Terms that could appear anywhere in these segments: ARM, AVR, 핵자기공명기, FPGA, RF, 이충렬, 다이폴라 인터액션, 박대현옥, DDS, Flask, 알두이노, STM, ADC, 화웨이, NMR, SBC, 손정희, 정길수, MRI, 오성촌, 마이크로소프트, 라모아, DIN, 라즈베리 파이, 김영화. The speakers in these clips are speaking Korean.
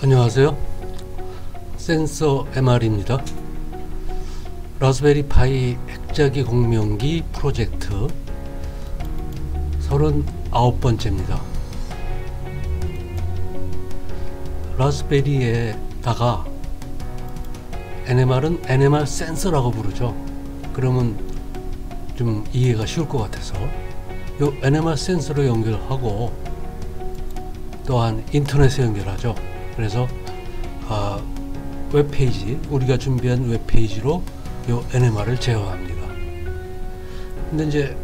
안녕하세요. 센서 MR입니다. 라즈베리 파이 핵자기 공명기 프로젝트 39번째입니다. 라즈베리에다가 NMR은 NMR 센서라고 부르죠. 그러면 좀 이해가 쉬울 것 같아서 요 NMR 센서로 연결하고 또한 인터넷에 연결하죠. 그래서 웹페이지, 우리가 준비한 웹페이지로 요 NMR을 제어합니다. 근데 이제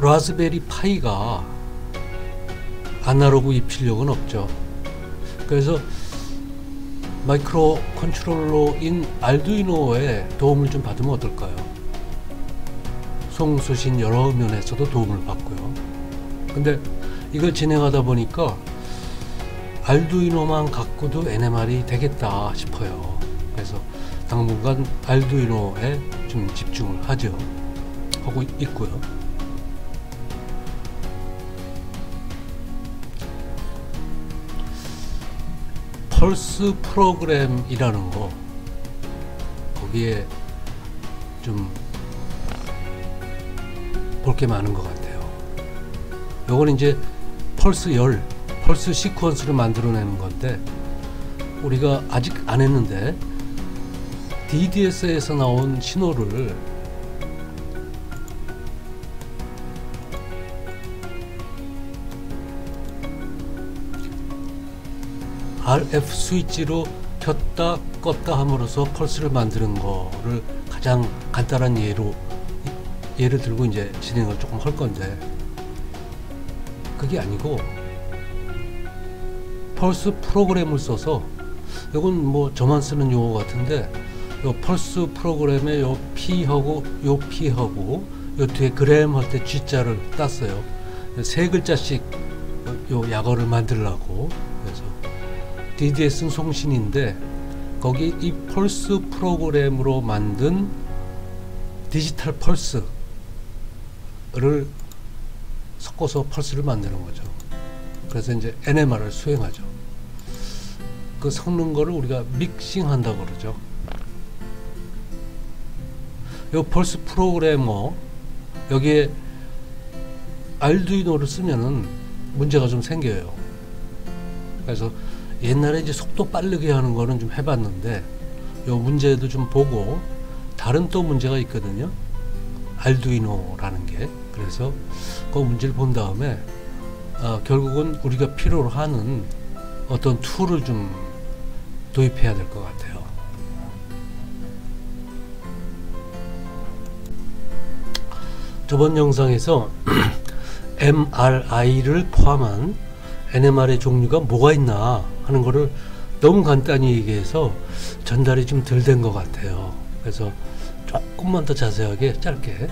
라즈베리 파이가 아날로그 입출력은 없죠. 그래서 마이크로 컨트롤러인 알두이노의 도움을 좀 받으면 어떨까요? 송수신 여러 면에서도 도움을 받고요. 근데 이걸 진행하다 보니까 알두이노만 갖고도 NMR이 되겠다 싶어요. 그래서 당분간 알두이노에 좀 집중을 하고 있고요. 펄스 프로그램이라는 거, 거기에 좀 볼 게 많은 것 같아요. 요건 이제 펄스 시퀀스를 만들어내는 건데, 우리가 아직 안 했는데 DDS에서 나온 신호를 RF 스위치로 켰다 껐다 함으로써 펄스를 만드는 거를 가장 간단한 예를 들고 이제 진행을 조금 할 건데, 그게 아니고 펄스 프로그램을 써서, 이건 뭐 저만 쓰는 용어 같은데, 요 펄스 프로그램에 요 P하고 요 뒤에 그램 할 때 G자를 땄어요. 3글자씩 요 약어를 만들려고. 그래서 DDS는 송신인데, 거기 이 펄스 프로그램으로 만든 디지털 펄스를 섞어서 펄스를 만드는 거죠. 그래서 이제 NMR을 수행하죠. 그 섞는 거를 우리가 믹싱한다고 그러죠. 요 펄스 프로그래머, 여기에 알두이노를 쓰면은 문제가 좀 생겨요. 그래서 옛날에 이제 속도 빠르게 하는 거는 좀 해봤는데, 요 문제도 좀 보고, 다른 또 문제가 있거든요, 알두이노라는 게. 그래서 그 문제를 본 다음에 결국은 우리가 필요로 하는 어떤 툴을 좀 도입해야 될 것 같아요. 저번 영상에서 MRI를 포함한 NMR의 종류가 뭐가 있나 하는 거를 너무 간단히 얘기해서 전달이 좀 덜 된 것 같아요. 그래서 조금만 더 자세하게 짧게,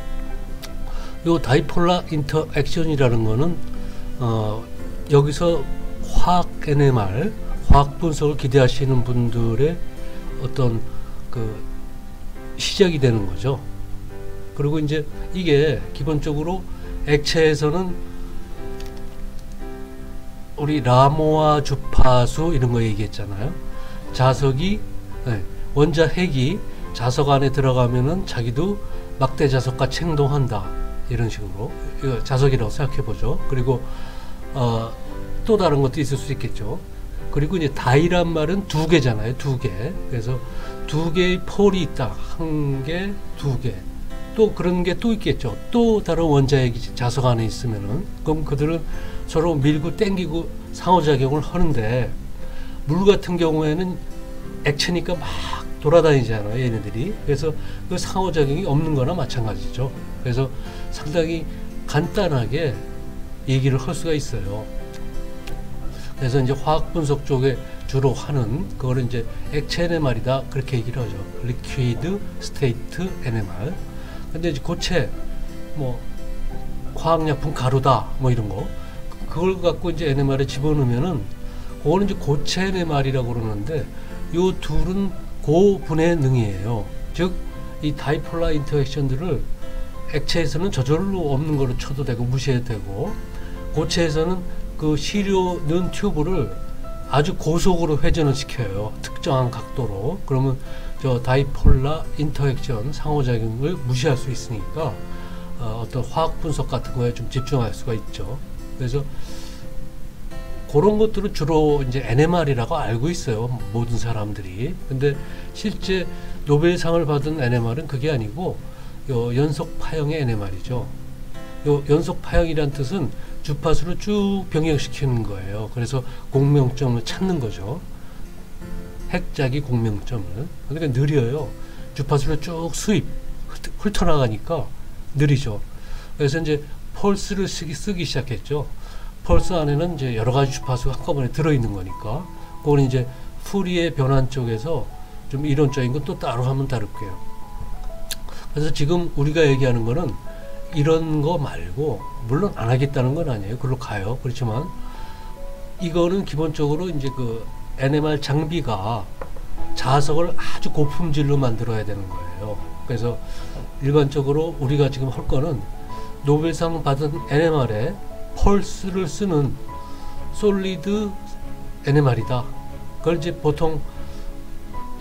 요 다이폴라 인터액션이라는 거는 여기서 화학 NMR, 화학 분석을 기대하시는 분들의 어떤 그 시작이 되는 거죠. 그리고 이제 이게 기본적으로 액체에서는 우리 라모아 주파수 이런 거 얘기했잖아요. 원자 핵이 자석 안에 들어가면은 자기도 막대 자석과 챙동한다, 이런 식으로 이거 자석이라고 생각해 보죠. 그리고 또 다른 것도 있을 수 있겠죠. 그리고 이제 다이란 말은 두 개잖아요. 두 개. 그래서 두 개의 폴이 있다. 한 개, 두 개. 또 그런 게 또 있겠죠. 또 다른 원자핵이 자석 안에 있으면은, 그럼 그들은 서로 밀고 땡기고 상호작용을 하는데, 물 같은 경우에는 액체니까 막 돌아다니잖아요, 얘네들이. 그래서 그 상호작용이 없는 거나 마찬가지죠. 그래서 상당히 간단하게 얘기를 할 수가 있어요. 그래서 이제 화학 분석 쪽에 주로 하는 그거를 이제 액체 NMR이다, 그렇게 얘기를 하죠. Liquid State NMR. 근데 이제 고체, 뭐 화학약품 가루다, 뭐 이런 거, 그걸 갖고 이제 NMR에 집어넣으면은, 그거는 이제 고체 NMR이라고 그러는데, 요 둘은 고분해 능이에요. 즉, 이 다이폴라 인터액션들을 액체에서는 저절로 없는 거로 쳐도 되고 무시해도 되고, 고체에서는 그 시료는 튜브를 아주 고속으로 회전을 시켜요. 특정한 각도로. 그러면 저 다이폴라 인터액션 상호작용을 무시할 수 있으니까 어떤 화학 분석 같은 거에 좀 집중할 수가 있죠. 그래서 그런 것들은 주로 이제 NMR이라고 알고 있어요, 모든 사람들이. 근데 실제 노벨상을 받은 NMR은 그게 아니고 요 연속 파형의 NMR이죠. 요 연속 파형이란 뜻은 주파수를 쭉 병역시키는 거예요. 그래서 공명점을 찾는 거죠. 핵자기 공명점을. 그러니까 느려요. 주파수를 쭉 수입, 훑어나가니까 느리죠. 그래서 이제 펄스를 쓰기 시작했죠. 펄스 안에는 이제 여러 가지 주파수가 한꺼번에 들어있는 거니까. 그건 이제 푸리의 변환 쪽에서 좀 이론적인 건 또 따로 한번 다룰게요. 그래서 지금 우리가 얘기하는 거는 이런 거 말고, 물론 안 하겠다는 건 아니에요. 그걸로 가요. 그렇지만 이거는 기본적으로 이제 그 NMR 장비가 자석을 아주 고품질로 만들어야 되는 거예요. 그래서 일반적으로 우리가 지금 할 거는 노벨상 받은 NMR에 펄스를 쓰는 솔리드 NMR이다. 그걸 이제 보통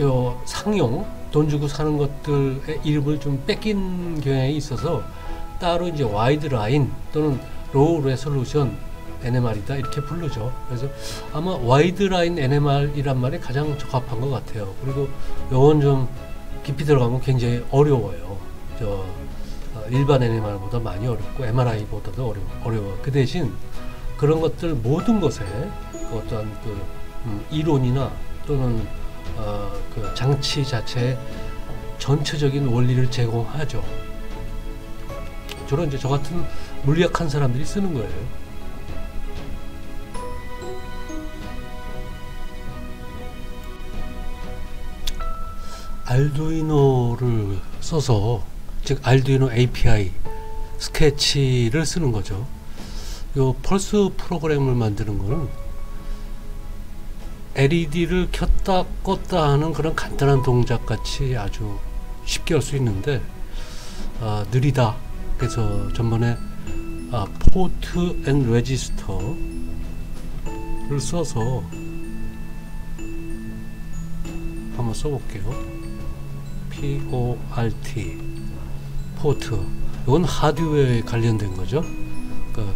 요 상용 돈 주고 사는 것들의 이름을 좀 뺏긴 경향이 있어서 따로 이제 와이드 라인 또는 로우 레솔루션 NMR이다 이렇게 부르죠. 그래서 아마 와이드 라인 NMR이란 말이 가장 적합한 것 같아요. 그리고 요건 좀 깊이 들어가면 굉장히 어려워요. 저 일반 NMR보다 많이 어렵고 MRI보다도 어려워요. 그 대신 그런 것들 모든 것에 어떠한 그 이론이나 또는 그 장치 자체의 전체적인 원리를 제공하죠. 주로 이제 저 같은 물리학한 사람들이 쓰는 거예요. 알두이노를 써서, 즉 알두이노 API 스케치를 쓰는 거죠. 요 펄스 프로그램을 만드는 거는 LED를 켰다 껐다 하는 그런 간단한 동작 같이 아주 쉽게 할 수 있는데 느리다. 그래서 전번에 포트 앤 레지스터를 써서 한번 써볼게요. PORT 포트, 이건 하드웨어에 관련된 거죠. 그러니까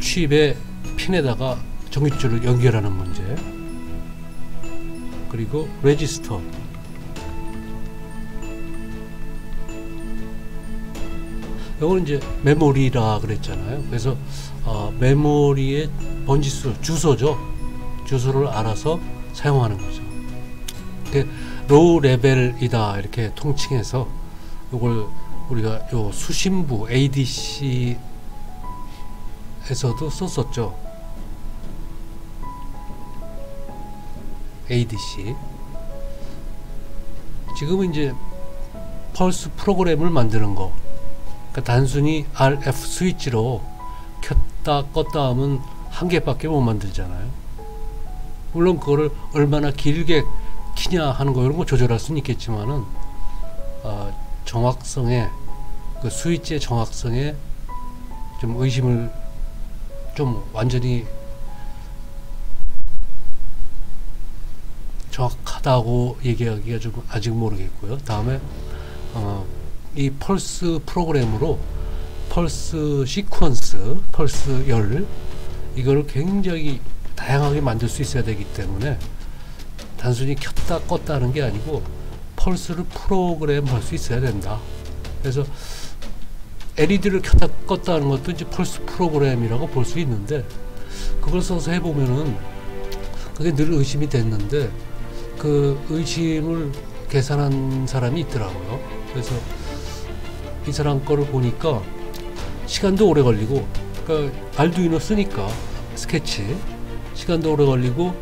칩의 핀에다가 전기줄을 연결하는 문제. 그리고 레지스터, 이건 이제 메모리라 그랬잖아요. 그래서 메모리의 번지수, 주소죠. 주소를 알아서 사용하는 거죠. 로우 레벨이다 이렇게 통칭해서 이걸 우리가 요 수신부 ADC 에서도 썼었죠. ADC. 지금은 이제 펄스 프로그램을 만드는 거. 단순히 RF 스위치로 켰다 껐다 하면 한 개밖에 못 만들잖아요. 물론 그거를 얼마나 길게 키냐 하는 거 이런 거 조절할 수는 있겠지만은 정확성에, 그 스위치의 정확성에 좀 의심을 좀 완전히 정확하다고 얘기하기가 좀 아직 모르겠고요. 다음에 이 펄스 프로그램으로 펄스 시퀀스, 펄스 열, 이거를 굉장히 다양하게 만들 수 있어야 되기 때문에 단순히 켰다 껐다 하는 게 아니고 펄스를 프로그램할 수 있어야 된다. 그래서 LED를 켰다 껐다 하는 것도 이제 펄스 프로그램이라고 볼 수 있는데, 그걸 써서 해보면은 그게 늘 의심이 됐는데 그 의심을 계산한 사람이 있더라고요. 그래서 이 사람 거를 보니까 시간도 오래 걸리고, 그러니까 알두이노 쓰니까 스케치 시간도 오래 걸리고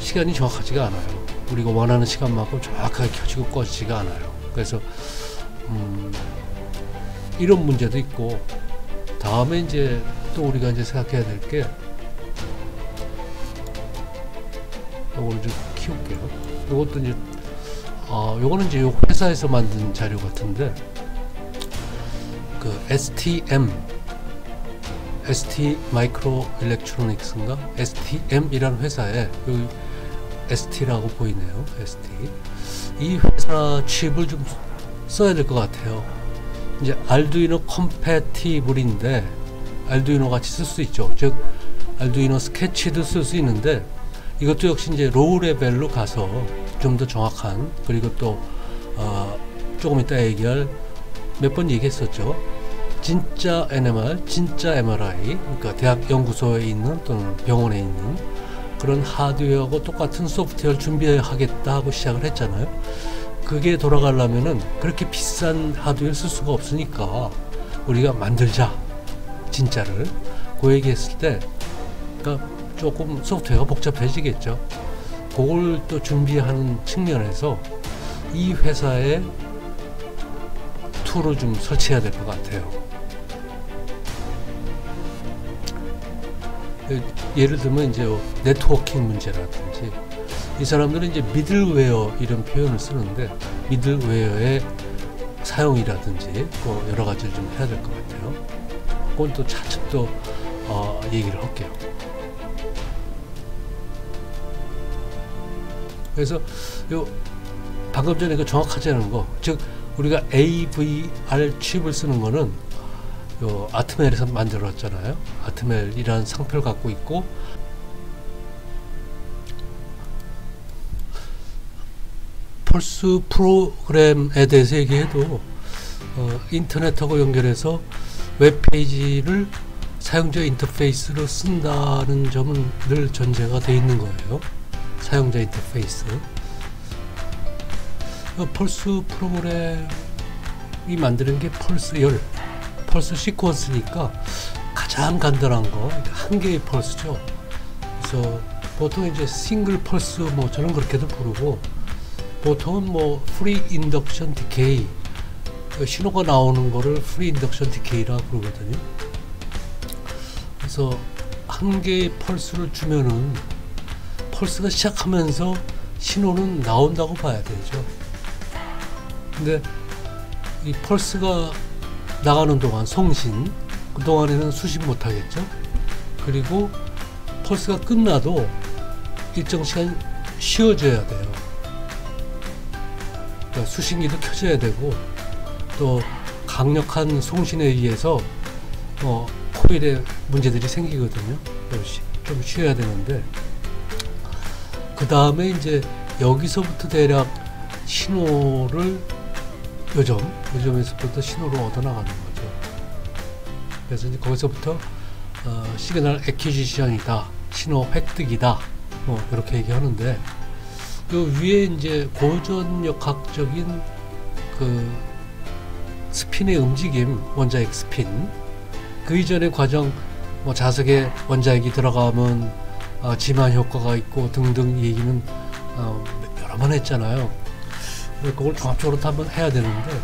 시간이 정확하지가 않아요. 우리가 원하는 시간만큼 정확하게 켜지고 꺼지지가 않아요. 그래서 이런 문제도 있고, 다음에 이제 또 우리가 이제 생각해야 될 게, 요거를 좀 키울게요. 요것도 이제 요거는 이제 요 회사에서 만든 자료 같은데, 그 STM ST Micro Electronics인가? STM이라는 회사에, 여기 ST라고 보이네요. ST. 이 회사 칩을 좀 써야 될 것 같아요. 이제 Arduino Compatible인데 Arduino 같이 쓸 수 있죠. 즉 Arduino 스케치도 쓸 수 있는데, 이것도 역시 이제 로우 레벨로 가서 좀 더 정확한, 그리고 또 조금 이따 얘기할, 몇 번 얘기했었죠. 진짜 NMR, 진짜 MRI, 그러니까 대학 연구소에 있는 또는 병원에 있는 그런 하드웨어하고 똑같은 소프트웨어를 준비하겠다 하고 시작을 했잖아요. 그게 돌아가려면은 그렇게 비싼 하드웨어를 쓸 수가 없으니까 우리가 만들자, 진짜를. 그 얘기했을 때, 그러니까 조금 소프트웨어가 복잡해지겠죠. 그걸 또 준비하는 측면에서 이 회사에 툴을 좀 설치해야 될 것 같아요. 예를 들면 이제 네트워킹 문제라든지, 이 사람들은 이제 미들웨어 이런 표현을 쓰는데, 미들웨어의 사용이라든지 또 여러 가지를 좀 해야 될 것 같아요. 그건 또 차츰 또 얘기를 할게요. 그래서 요 방금 전에 그 정확하지 않은 거, 즉 우리가 AVR 칩을 쓰는 거는 요 아트멜에서 만들었잖아요. 아트멜이라는 상표를 갖고 있고, 펄스 프로그램에 대해서 얘기해도 인터넷하고 연결해서 웹페이지를 사용자 인터페이스로 쓴다는 점은 늘 전제가 되어 있는 거예요. 사용자 인터페이스. 펄스 프로그램이 만드는 게 펄스열, 펄스 시퀀스니까 가장 간단한 거, 한 개의 펄스죠. 그래서 보통 이제 싱글 펄스, 뭐 저는 그렇게도 부르고, 보통은 뭐 프리 인덕션 디케이, 신호가 나오는 거를 프리 인덕션 디케이라 부르거든요. 그래서 한 개의 펄스를 주면은 펄스가 시작하면서 신호는 나온다고 봐야 되죠. 근데 이 펄스가 나가는 동안 송신, 그동안에는 수신 못하겠죠. 그리고 펄스가 끝나도 일정 시간 쉬어져야 돼요. 그러니까 수신기도 켜져야 되고, 또 강력한 송신에 의해서 코일에 문제들이 생기거든요. 좀 쉬어야 되는데, 그 다음에 이제 여기서부터 대략 신호를 요점에서부터 신호를 얻어나가는 거죠. 그래서 이제 거기서부터 시그널 애퀴지션이다, 신호 획득이다, 뭐 이렇게 얘기하는데, 그 위에 이제 고전역학적인 그 스핀의 움직임, 원자핵 스핀, 그 이전의 과정, 뭐 자석에 원자핵이 들어가면 지만 효과가 있고 등등 얘기는 여러 번 했잖아요. 그걸 종합적으로 한번 해야 되는데,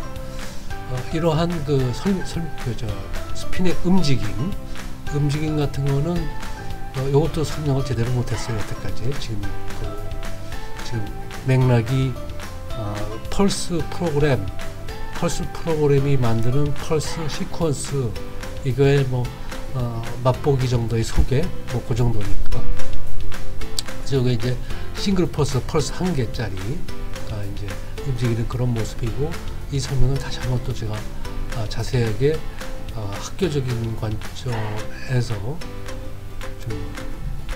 이러한 그 스핀의 움직임 같은 거는 이것도 설명을 제대로 못했어요, 여태까지. 지금 맥락이 펄스 프로그램이 만드는 펄스 시퀀스, 이거에 뭐 맛보기 정도의 소개, 뭐 그 정도니까. 그래서 이게 이제 싱글 펄스 한 개짜리가 이제 움직이는 그런 모습이고, 이 설명을 다시 한번 또 제가 자세하게 학교적인 관점에서 좀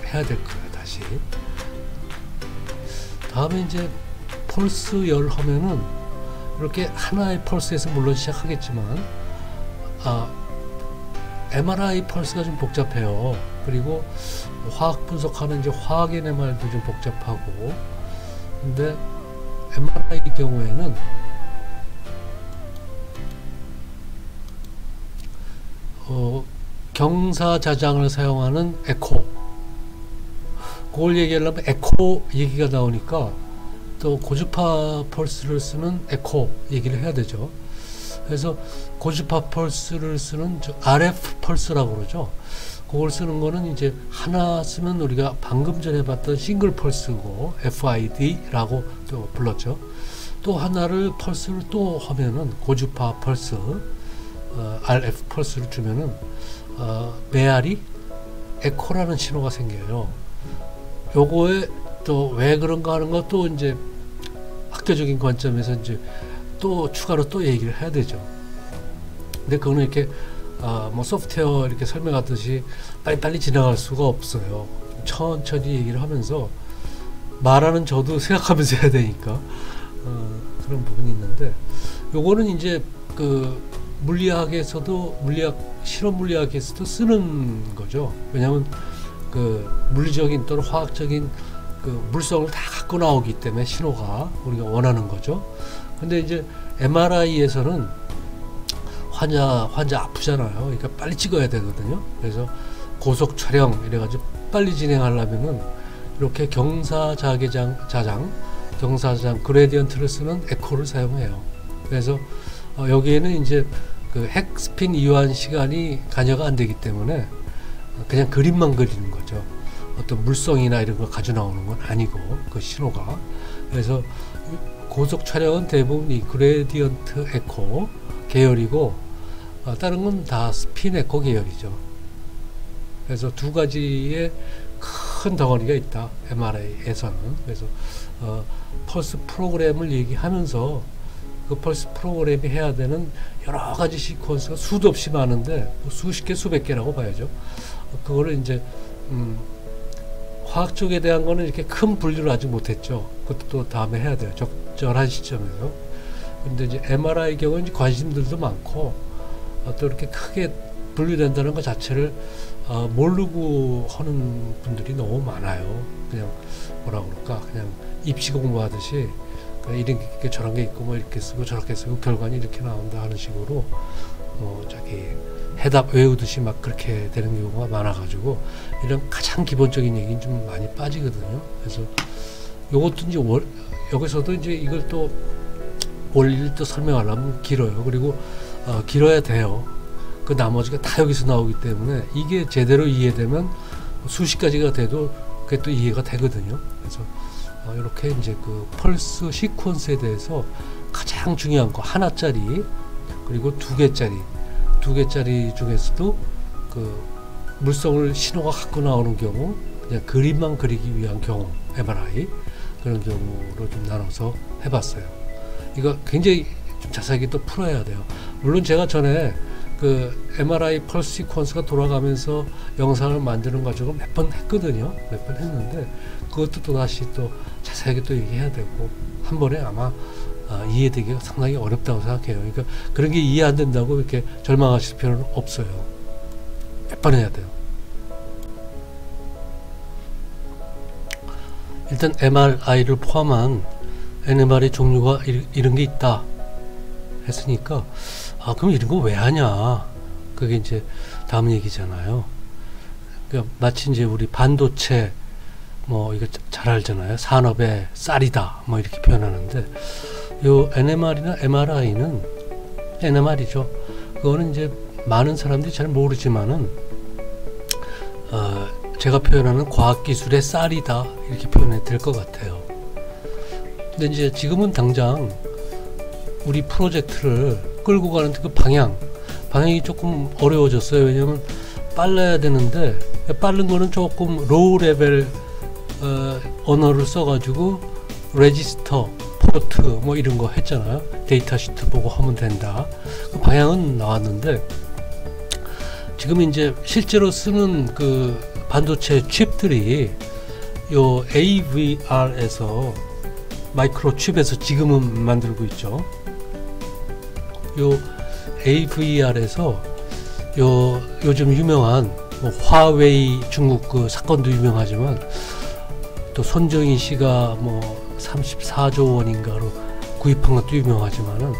해야 될 거예요, 다시. 다음에 이제 펄스열 하면은 이렇게 하나의 펄스에서 물론 시작하겠지만, MRI 펄스가 좀 복잡해요. 그리고 화학 분석하는 이제 화학 NMR도 좀 복잡하고, 근데 MRI 경우에는 경사자장을 사용하는 에코, 그걸 얘기하려면 에코 얘기가 나오니까 또 고주파 펄스를 쓰는 에코 얘기를 해야 되죠. 그래서 고주파 펄스를 쓰는 RF 펄스라고 그러죠. 그걸 쓰는 거는 이제 하나 쓰면, 우리가 방금 전에 봤던 싱글 펄스고 FID라고 또 불렀죠. 또 하나를 펄스를 또 하면은 고주파 펄스 RF 펄스를 주면은 메아리 에코라는 신호가 생겨요. 요거에 또 왜 그런가 하는 것도 이제 학교적인 관점에서 이제 또 추가로 또 얘기를 해야 되죠. 근데 그거는 이렇게 뭐 소프트웨어 이렇게 설명하듯이 빨리빨리 지나갈 수가 없어요. 천천히 얘기를 하면서 말하는 저도 생각하면서 해야 되니까 그런 부분이 있는데, 요거는 이제 그 물리학에서도 실험 물리학에서도 쓰는 거죠. 왜냐하면 그 물리적인 또는 화학적인 그 물성을 다 갖고 나오기 때문에 신호가 우리가 원하는 거죠. 근데 이제 MRI에서는 환자 아프잖아요. 그러니까 빨리 찍어야 되거든요. 그래서 고속 촬영 이래가지고 빨리 진행하려면은 이렇게 경사자장 그레디언트를 쓰는 에코를 사용해요. 그래서 여기에는 이제 그 핵스핀 이완 시간이 관여가 안 되기 때문에 그냥 그림만 그리는 거죠. 어떤 물성이나 이런 걸 가져 나오는 건 아니고 그 신호가. 그래서 고속 촬영은 대부분 이 그레디언트 에코 계열이고 다른 건 다 스핀 에코 계열이죠. 그래서 두 가지의 큰 덩어리가 있다, MRI에서는. 그래서 펄스 프로그램을 얘기하면서 그 펄스 프로그램이 해야 되는 여러 가지 시퀀스가 수도 없이 많은데 수십 개, 수백 개라고 봐야죠. 그거를 이제 화학 쪽에 대한 거는 이렇게 큰 분류를 아직 못했죠. 그것도 다음에 해야 돼요. 적절한 시점에서. 근데 이제 MRI 경우는 이제 관심들도 많고 또 이렇게 크게 분류된다는 것 자체를 모르고 하는 분들이 너무 많아요. 그냥 뭐라 그럴까, 그냥 입시 공부하듯이 이렇게 저런 게 있고 뭐 이렇게 쓰고 저렇게 쓰고 결과는 이렇게 나온다 하는 식으로 자기 해답 외우듯이 막 그렇게 되는 경우가 많아가지고 이런 가장 기본적인 얘기는 좀 많이 빠지거든요. 그래서 요것도 이제 여기서도 이제 이걸 또 원리를 또 설명하려면 길어요. 그리고 길어야 돼요. 그 나머지가 다 여기서 나오기 때문에 이게 제대로 이해되면 수십 가지가 돼도 그게 또 이해가 되거든요. 그래서 이렇게 이제 그 펄스 시퀀스에 대해서 가장 중요한 거 하나짜리 그리고 두 개짜리 중에서도 그 물성을 신호가 갖고 나오는 경우, 그냥 그림만 그리기 위한 경우 MRI 그런 경우로 좀 나눠서 해봤어요. 이거 굉장히 좀 자세하게 또 풀어야 돼요. 물론 제가 전에 그 MRI 펄스 시퀀스가 돌아가면서 영상을 만드는 과정을 몇 번 했거든요. 몇 번 했는데 그것도 또 다시 또 자세하게 또 얘기해야 되고 한 번에 아마 이해되기가 상당히 어렵다고 생각해요. 그러니까 그런 게 이해 안 된다고 이렇게 절망하실 필요는 없어요. 몇 번 해야 돼요. 일단 MRI를 포함한 NMR의 종류가 이런 게 있다 했으니까 그럼 이런 거 왜 하냐, 그게 이제 다음 얘기잖아요. 그러니까 마치 이제 우리 반도체 뭐 이거 잘 알잖아요. 산업의 쌀이다 뭐 이렇게 표현하는데, 요 NMR이나 MRI는 NMR이죠. 그거는 이제 많은 사람들이 잘 모르지만은 제가 표현하는 과학기술의 쌀이다 이렇게 표현해 드릴 것 같아요. 근데 이제 지금은 당장 우리 프로젝트를 끌고 가는 그 방향이 조금 어려워졌어요. 왜냐면 빨라야 되는데 빠른 거는 조금 로우 레벨 언어를 써가지고 레지스터, 포트 뭐 이런 거 했잖아요. 데이터 시트 보고 하면 된다. 그 방향은 나왔는데 지금 이제 실제로 쓰는 그 반도체 칩들이 요 AVR에서 마이크로칩에서 지금은 만들고 있죠. 요 AVR에서 요즘 유명한 뭐 화웨이 중국 그 사건도 유명하지만 또 손정희 씨가 뭐 34조 원인가로 구입한 것도 유명하지만은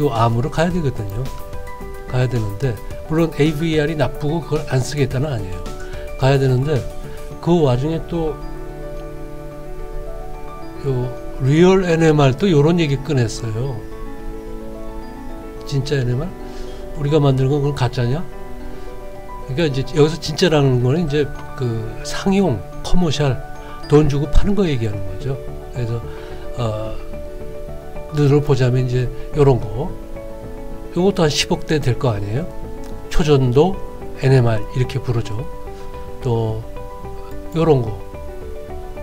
요 암으로 가야 되거든요. 가야 되는데 물론 AVR이 나쁘고 그걸 안 쓰겠다는 아니에요. 가야 되는데 그 와중에 또 요 리얼 NMR 또 요런 얘기 꺼냈어요. 진짜 NMR? 우리가 만드는 건 그건 가짜냐? 그러니까 이제 여기서 진짜라는 거는 이제 그 상용 커머셜 돈 주고 파는 거 얘기하는 거죠. 그래서 눈으로 보자면 이제 요런 거, 요것도 한 10억대 될 거 아니에요. 초전도 NMR 이렇게 부르죠. 또 요런 거,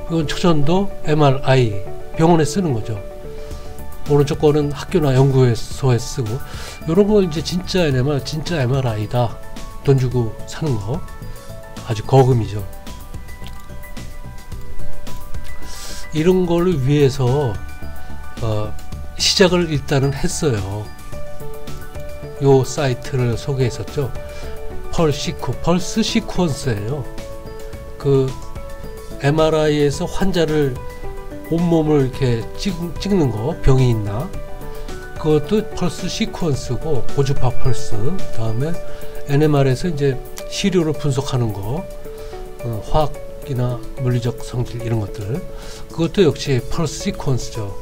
이건 초전도 MRI 병원에 쓰는 거죠. 오른쪽 거는 학교나 연구소에 쓰고, 요런 거 이제 진짜 NMR, 진짜 MRI다 돈 주고 사는 거 아주 거금이죠. 이런 거를 위해서 시작을 일단은 했어요. 요 사이트를 소개했었죠. 펄스 시퀀스예요. 그 MRI에서 환자를 온몸을 이렇게 찍는 거, 병이 있나, 그것도 펄스 시퀀스고, 고주파 펄스, 다음에 NMR에서 이제 시료를 분석하는 거, 화학이나 물리적 성질 이런 것들, 그것도 역시 펄스 시퀀스죠.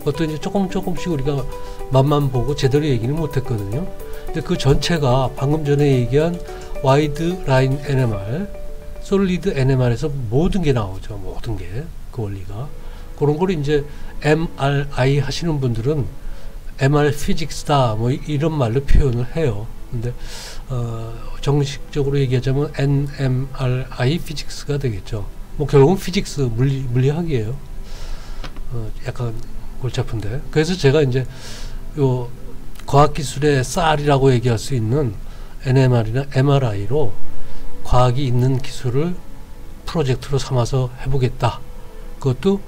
그것도 이제 조금씩 우리가 맛만 보고 제대로 얘기는 못했거든요. 근데 그 전체가 방금 전에 얘기한 와이드 라인 NMR, 솔리드 NMR에서 모든 게 나오죠. 모든 게, 그 원리가. 그런 걸 이제 MRI 하시는 분들은 MR 피직스다 뭐 이런 말로 표현을 해요. 근데 정식적으로 얘기하자면 NMRI 피직스가 되겠죠. 뭐 결국은 피직스, 물리학이에요. 약간 골치 아픈데. 그래서 제가 이제 요 과학기술의 쌀이라고 얘기할 수 있는 NMR이나 MRI로 과학이 있는 기술을 프로젝트로 삼아서 해보겠다. 그것도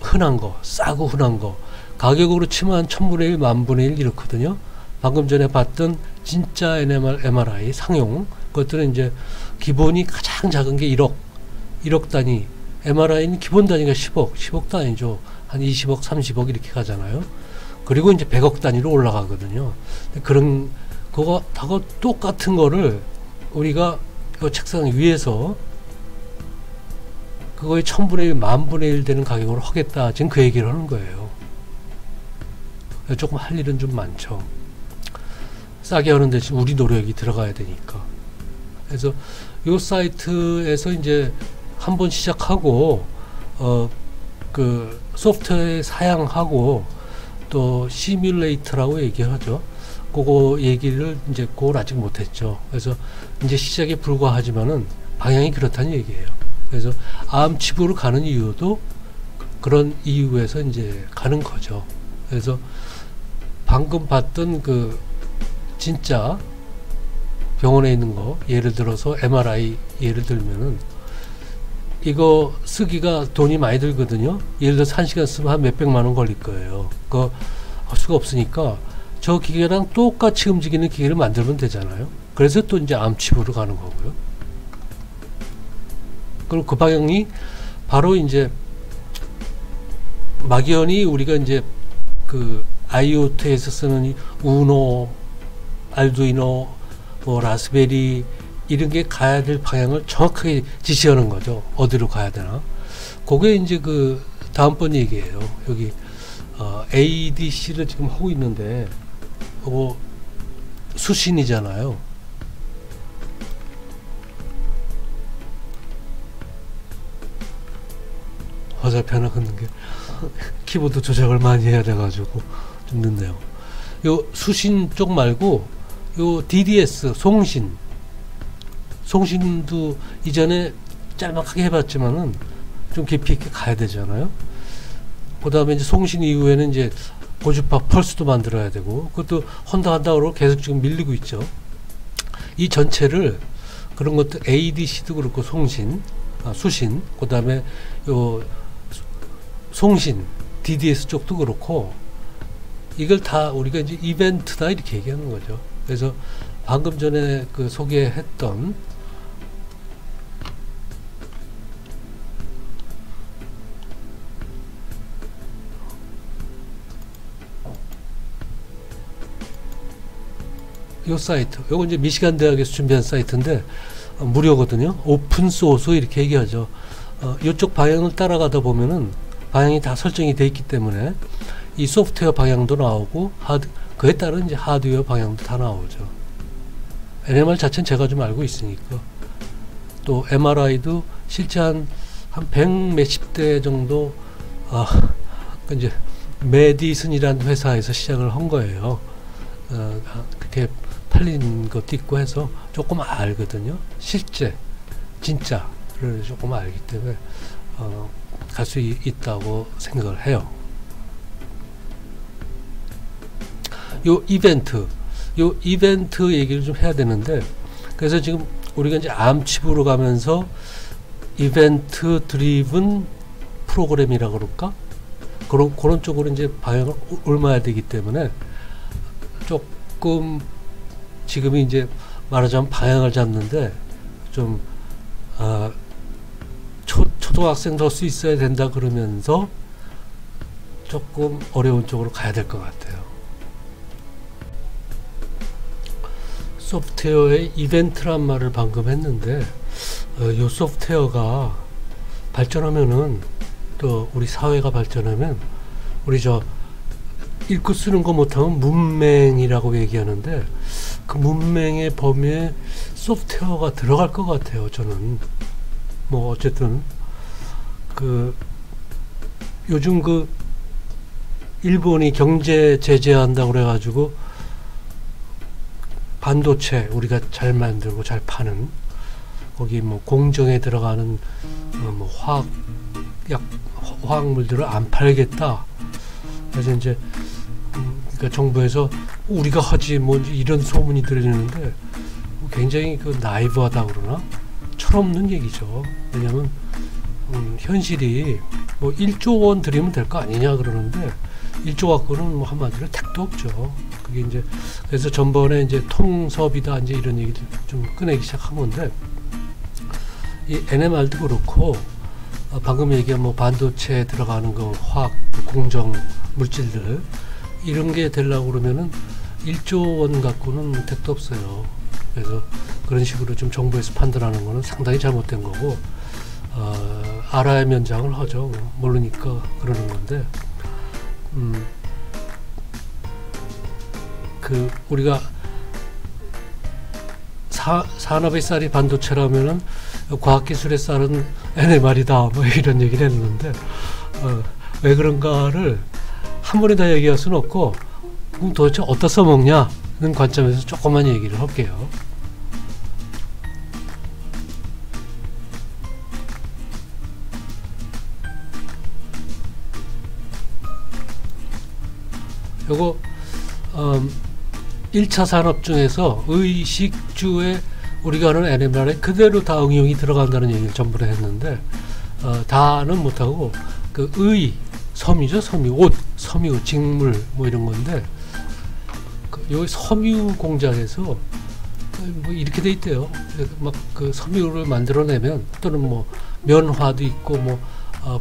흔한 거, 싸고 흔한 거, 가격으로 치면 1000분의 1, 10,000분의 1 이렇거든요. 방금 전에 봤던 진짜 NMR, MRI 상용, 그것들은 이제 기본이 가장 작은 게 1억 단위, MRI는 기본 단위가 10억 단위죠. 한 20억, 30억 이렇게 가잖아요. 그리고 이제 100억 단위로 올라가거든요. 그런 그거 다 똑같은 거를 우리가 그 책상 위에서 그거의 1000분의 1, 10,000분의 1 되는 가격으로 하겠다. 지금 그 얘기를 하는 거예요. 조금 할 일은 좀 많죠. 싸게 하는 대신 우리 노력이 들어가야 되니까. 그래서 요 사이트에서 이제 한번 시작하고, 그 소프트웨어 사양하고, 또 시뮬레이터라고 얘기하죠. 그거 얘기를 이제 그걸 아직 못했죠. 그래서 이제 시작에 불과하지만은 방향이 그렇다는 얘기예요. 그래서 암 칩으로 가는 이유도 그런 이유에서 이제 가는 거죠. 그래서 방금 봤던 그 진짜 병원에 있는 거, 예를 들어서 MRI 예를 들면은 이거 쓰기가 돈이 많이 들거든요. 예를 들어서 1시간 쓰면 한 몇백만원 걸릴 거예요. 그거 할 수가 없으니까 저 기계랑 똑같이 움직이는 기계를 만들면 되잖아요. 그래서 또 이제 암칩으로 가는 거고요. 그리고 그 방향이 바로 이제 막연히 우리가 이제 그 IoT에서 쓰는 우노, 알두이노, 뭐 라즈베리 이런 게 가야 될 방향을 정확하게 지시하는 거죠. 어디로 가야 되나. 그게 이제 그 다음번 얘기예요. 여기 ADC를 지금 하고 있는데 이거 수신이잖아요. 화살표 하나 긋는 게 키보드 조작을 많이 해야 돼가지고 좀 늦네요. 요 수신 쪽 말고 요 DDS 송신도 이전에 짤막하게 해봤지만은 좀 깊이 있게 가야 되잖아요. 그 다음에 이제 송신 이후에는 이제 고주파 펄스도 만들어야 되고, 그것도 한다고 계속 지금 밀리고 있죠. 이 전체를 그런 것도 ADC도 그렇고 송신, 수신, 그 다음에 요 송신 DDS 쪽도 그렇고, 이걸 다 우리가 이제 이벤트다 이렇게 얘기하는 거죠. 그래서 방금 전에 그 소개했던 요 사이트, 요거 이제 미시간 대학에서 준비한 사이트인데 무료거든요. 오픈 소스 이렇게 얘기하죠. 요쪽 방향을 따라가다 보면은 방향이 다 설정이 돼 있기 때문에 이 소프트웨어 방향도 나오고 그에 따른 이제 하드웨어 방향도 다 나오죠. NMR 자체는 제가 좀 알고 있으니까. 또 MRI도 실제 한 100몇십 대 정도, 이제 메디슨이라는 회사에서 시작을 한 거예요. 그렇게 팔린 것도 있고 해서 조금 알거든요. 실제 진짜를 조금 알기 때문에 갈 수 있다고 생각을 해요. 요 이벤트, 요 이벤트 얘기를 좀 해야 되는데, 그래서 지금 우리가 이제 암칩으로 가면서 이벤트 드리븐 프로그램이라고 그럴까? 그런 쪽으로 이제 방향을 옮아야 되기 때문에 조금 지금이 이제 말하자면 방향을 잡는데 좀 초등학생 될 수 있어야 된다 그러면서 조금 어려운 쪽으로 가야 될 것 같아요. 소프트웨어의 이벤트란 말을 방금 했는데 이 소프트웨어가 발전하면은, 또 우리 사회가 발전하면, 우리 저 읽고 쓰는 거 못하면 문맹이라고 얘기하는데 그 문맹의 범위에 소프트웨어가 들어갈 것 같아요. 저는 뭐 어쨌든 그 요즘 그 일본이 경제 제재한다고 그래가지고 반도체 우리가 잘 만들고 잘 파는, 거기 뭐 공정에 들어가는 뭐 화학물들을 안 팔겠다. 그래서 이제 그러니까 정부에서 우리가 하지 뭐 이런 소문이 들리는데 굉장히 그 나이브하다 그러나 철없는 얘기죠. 왜냐면 현실이 뭐 1조 원 드리면 될 거 아니냐 그러는데 1조 갖고는 뭐 한마디로 택도 없죠. 그게 이제 그래서 전번에 이제 통섭이다 이제 이런 얘기를 좀 꺼내기 시작한 건데, 이 NMR도 그렇고 방금 얘기한 뭐 반도체에 들어가는 거 화학 공정 물질들 이런 게 되려고 그러면은 1조 원 갖고는 택도 없어요. 그래서 그런 식으로 좀 정부에서 판단하는 거는 상당히 잘못된 거고, 알아야 면장을 하죠. 모르니까 그러는 건데, 그 우리가 산업의 쌀이 반도체라면은 과학기술의 쌀은 NMR이다 뭐 이런 얘기를 했는데, 왜 그런가를 한 번에 다 얘기할 수는 없고, 그럼 도대체 어디다 써먹냐는 관점에서 조금만 얘기를 할게요. 요거 1차 산업 중에서 의식주에 우리가 하는 NMR에 그대로 다 응용이 들어간다는 얘기를 전부를 했는데, 다는 못하고 그 섬유죠. 섬유, 옷, 섬유, 직물 뭐 이런 건데, 그 여기 섬유 공장에서 뭐 이렇게 돼 있대요. 막 그 섬유를 만들어내면, 또는 뭐 면화도 있고 뭐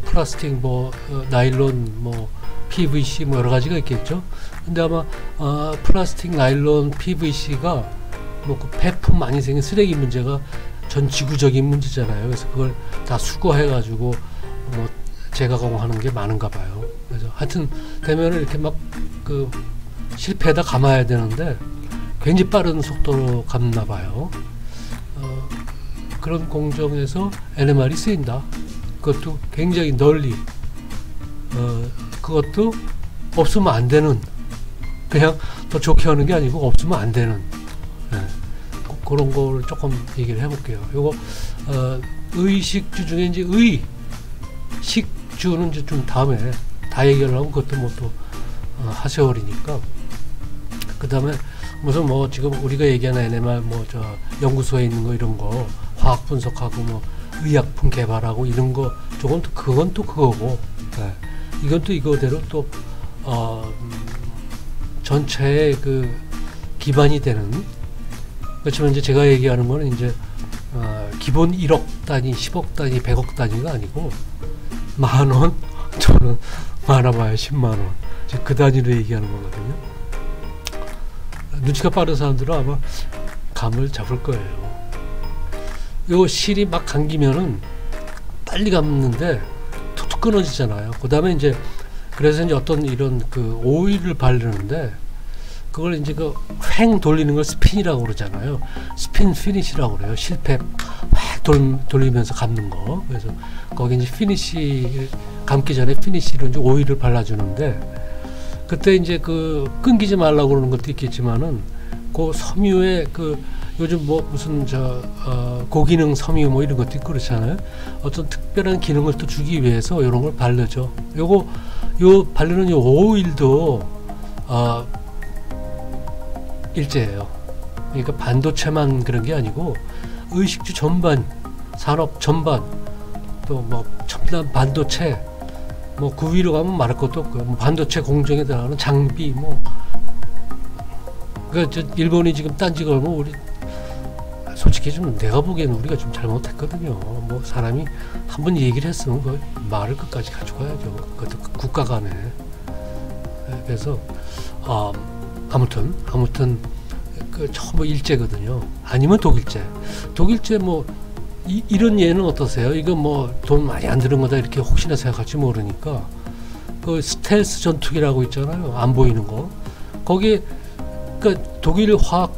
플라스틱, 뭐 나일론, 뭐 PVC 뭐 여러 가지가 있겠죠. 근데 아마 플라스틱, 나일론, PVC가 뭐 그 배품 많이 생긴 쓰레기 문제가 전 지구적인 문제잖아요. 그래서 그걸 다 수거해가지고 뭐 재가공하는 게 많은가 봐요. 그래서 하여튼 되면은 이렇게 막 그 실패에다 감아야 되는데 굉장히 빠른 속도로 감나 봐요. 그런 공정에서 NMR이 쓰인다. 그것도 굉장히 널리, 그것도 없으면 안 되는, 그냥 더 좋게 하는 게 아니고 없으면 안 되는, 그런 걸 조금 얘기를 해볼게요. 요거 의식주 중에 이제 의식주는 이제 좀 다음에 다 얘기를 하면 그것도 뭐 또 하세월이니까. 그 다음에 무슨 뭐 지금 우리가 얘기하는 NMR 뭐 저 연구소에 있는 거 이런 거 화학 분석하고 뭐 의약품 개발하고 이런 거, 저건 또 그건 또 그거고, 이건 또 이거대로 또 전체의 그 기반이 되는. 그렇지만 이제 제가 얘기하는 거는 이제 기본 1억 단위, 10억 단위, 100억 단위가 아니고 만 원, 저는 많아봐요 10만 원, 이제 그 단위로 얘기하는 거거든요. 눈치가 빠른 사람들은 아마 감을 잡을 거예요. 요 실이 막 감기면은 빨리 감는데 툭툭 끊어지잖아요. 그 다음에 이제 그래서 이제 어떤 이런 그 오일을 바르는데, 그걸 이제 그 횡 돌리는 걸 스핀이라고 그러잖아요. 스핀 피니시라고 그래요. 실패 확 돌리면서 감는 거. 그래서 거기 이제 피니시, 감기 전에 피니시로 이제 오일을 발라주는데, 그때 이제 그 끊기지 말라고 그러는 것도 있겠지만은 그 섬유에 그 요즘 뭐 무슨 고기능 섬유 뭐 이런 것도 있고 그렇잖아요. 어떤 특별한 기능을 또 주기 위해서 이런 걸 바르죠. 요거 요 바르는 요 오일도 일제예요. 그러니까 반도체만 그런 게 아니고 의식주 전반, 산업 전반, 또 뭐 첨단 반도체, 뭐 그 위로 가면 말할 것도 없고요. 뭐 반도체 공정에 들어가는 장비, 뭐 그러니까 저 일본이 지금 딴지 걸면 우리 솔직히 좀 내가 보기에는 우리가 좀 잘못했거든요. 뭐 사람이 한번 얘기를 했으면 그 말을 끝까지 가져가야죠. 그것도 국가 간에. 그래서 아무튼 그 처음 일제거든요. 아니면 독일제 뭐 이런 예는 어떠세요? 이거 뭐 돈 많이 안 드는 거다 이렇게 혹시나 생각할지 모르니까 그 스텔스 전투기라고 있잖아요. 안 보이는 거. 거기 그러니까 독일 화학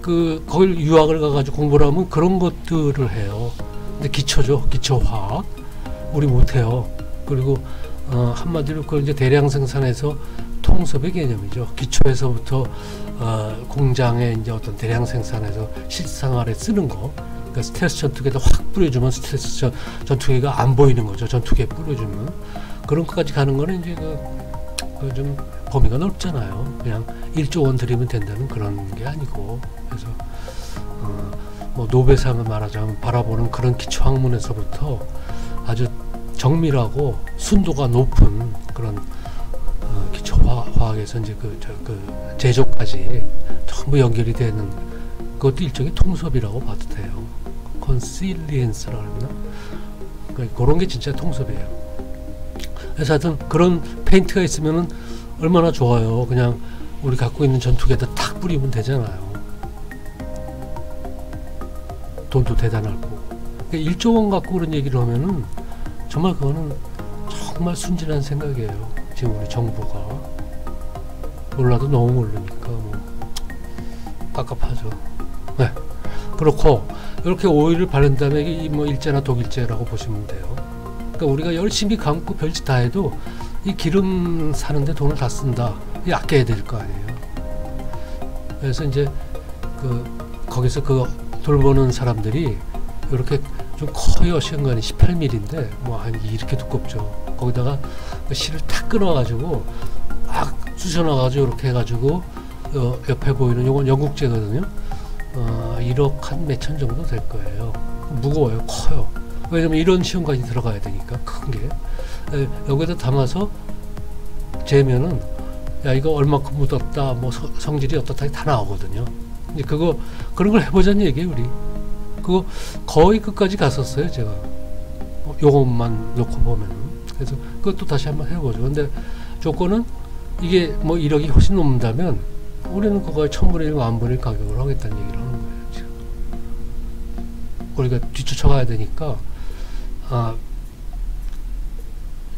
그 거길 유학을 가가지고 공부를 하면 그런 것들을 해요. 근데 기초죠, 기초 화학. 우리 못해요. 그리고 한마디로 그걸 이제 대량 생산해서 통섭의 개념이죠. 기초에서부터 공장에 이제 어떤 대량 생산해서 실생활에 쓰는 거. 그러니까 스텔스 전투기에다 확 뿌려주면 스텔스 전투기가 안 보이는 거죠. 전투기에 뿌려주면 그런 것까지 가는 거는 이제 좀 범위가 넓잖아요. 그냥 1조 원 드리면 된다는 그런 게 아니고, 그래서 뭐 노벨상을 말하자면 바라보는 그런 기초 학문에서부터 아주 정밀하고 순도가 높은 그런 기초 화학에서 이제 그 제조까지 전부 연결이 되는 그것도 일종의 통섭이라고 봐도 돼요. 컨실리언스라고 하나? 그러니까 그런 게 진짜 통섭이에요. 그래서 하여튼 그런 페인트가 있으면은 얼마나 좋아요. 그냥 우리 갖고 있는 전투기에다 탁 뿌리면 되잖아요. 돈도 대단할 거고. 그러니까 1조 원 갖고 그런 얘기를 하면은 정말 그거는 정말 순진한 생각이에요. 지금 우리 정부가. 몰라도 너무 모르니까 뭐 깝깝하죠. 네. 그렇고 이렇게 오일을 바른 다음에 이 뭐 일제나 독일제라고 보시면 돼요. 그러니까 우리가 열심히 감고 별짓 다 해도 이 기름 사는데 돈을 다 쓴다. 이 아껴야 될 거 아니에요. 그래서 이제 그 거기서 그 돌보는 사람들이 이렇게 좀 커요. 시간간이 18mm인데 뭐 한 이렇게 두껍죠. 거기다가 그 실을 탁 끊어가지고 막 쑤셔놔가지고 이렇게 해가지고 옆에 보이는 요건 영국제거든요. 1억 한 몇천 정도 될 거예요. 무거워요. 커요. 왜냐면 이런 시험까지 들어가야 되니까 큰 게. 여기다 담아서 재면은 야 이거 얼마큼 묻었다 뭐 성질이 어떻다 다 나오거든요. 이제 그거 그런 걸 해보자는 얘기예요. 우리 그거 거의 끝까지 갔었어요. 제가 요것만 놓고 보면은. 그래서 그것도 다시 한번 해보죠. 근데 조건은 이게 뭐 1억이 훨씬 넘는다면 우리는 그거의 1000분의 1, 만분의 1 가격을 하겠다는 얘기를 하는 거예요. 지금 우리가 뒤쫓아 가야 되니까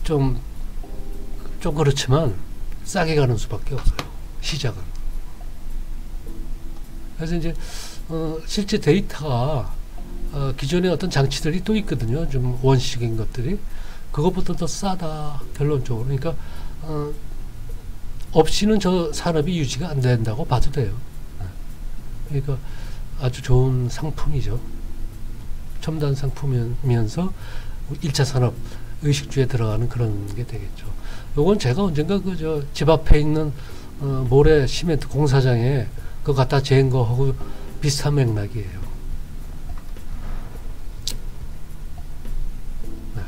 좀 그렇지만 싸게 가는 수밖에 없어요. 시작은. 그래서 이제 실제 데이터가 기존의 어떤 장치들이 또 있거든요. 좀 원시적인 것들이 그것보다 더 싸다 결론적으로. 그러니까 없이는 저 산업이 유지가 안 된다고 봐도 돼요. 그러니까 아주 좋은 상품이죠. 첨단 상품이면서 1차 산업 의식주에 들어가는 그런 게 되겠죠. 요건 제가 언젠가 그 저 집 앞에 있는 모래 시멘트 공사장에 그거 갖다 재는 거하고 비슷한 맥락이에요. 네.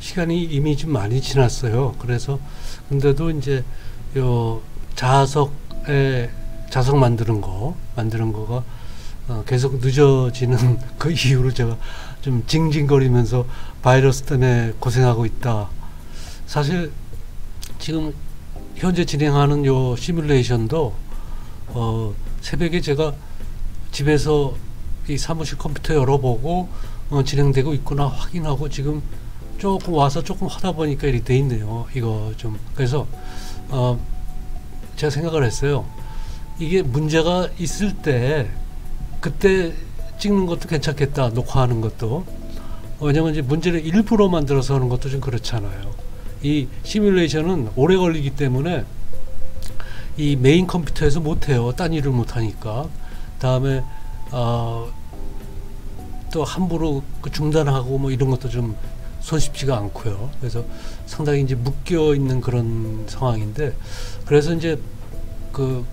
시간이 이미 좀 많이 지났어요. 그래서 근데도 이제 요 자석 만드는 거가 계속 늦어지는 그 이유로 제가 좀 징징거리면서 바이러스 때문에 고생하고 있다. 사실 지금 현재 진행하는 요 시뮬레이션도 새벽에 제가 집에서 이 사무실 컴퓨터 열어보고 진행되고 있구나 확인하고 지금 조금 와서 조금 하다 보니까 이렇게 돼 있네요. 이거 좀 그래서 제가 생각을 했어요. 이게 문제가 있을 때 그때 찍는 것도 괜찮겠다, 녹화하는 것도. 왜냐면 이제 문제를 일부러 만들어서 하는 것도 좀 그렇잖아요. 이 시뮬레이션은 오래 걸리기 때문에 이 메인 컴퓨터에서 못해요. 딴 일을 못하니까. 다음에 또 함부로 중단하고 뭐 이런 것도 좀 손쉽지가 않고요. 그래서 상당히 이제 묶여 있는 그런 상황인데, 그래서 이제 그